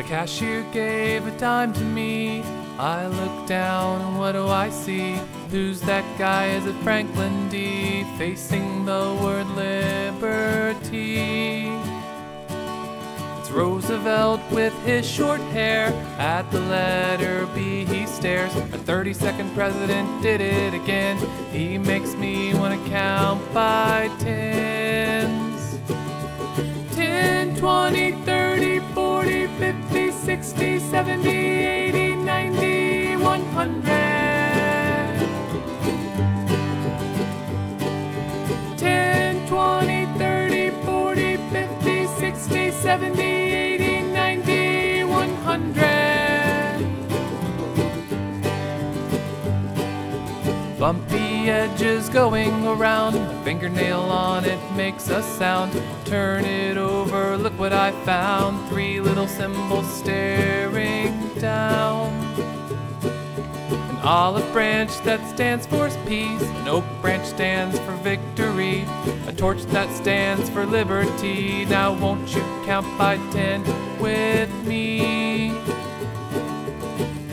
The cashier gave a dime to me. I look down and what do I see? Who's that guy? Is it Franklin D? Facing the word liberty. It's Roosevelt with his short hair. At the letter B he stares. Our 32nd president did it again. He makes me want to count by tens. 10, 20, 30, 40, 50, 60, 70, 80, 90, 100. 10, 20, 30, 40, 50, 60, 70, 80, 90, 100. Bumpy edges going around, a fingernail on it makes a sound. Turn it over, look what I found. Three little symbols staring down. An olive branch that stands for peace, an oak branch stands for victory, a torch that stands for liberty. Now won't you count by 10 with me?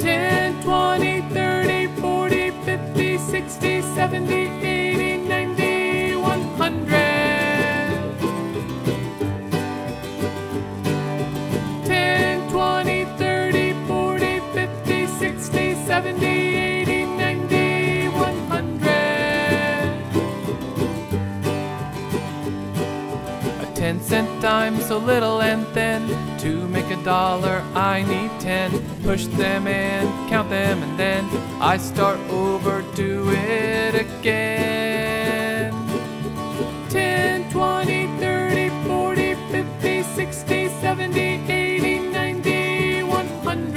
10, 20, 30, 40, 50, 60, 70, 80, 90, 100. 10, 20, 30, 40, 50, 60, 70, 80, 90, 100. A 10-cent dime so little and thin. To make a dollar I need 10. Push them in, count them, and then I start over, do it again. 10, 20, 30, 40, 50, 60, 70, 80, 90, 100.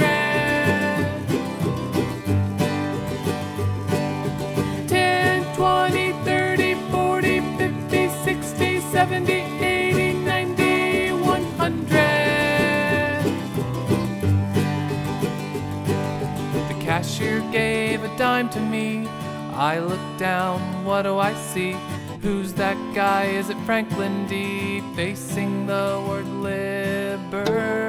10, 20, 30, 40, 50, 60, 70, 80, 90, 100. The cashier gave a dime to me. I look down, what do I see? Who's that guy? Is it Franklin D? Facing the word liberty.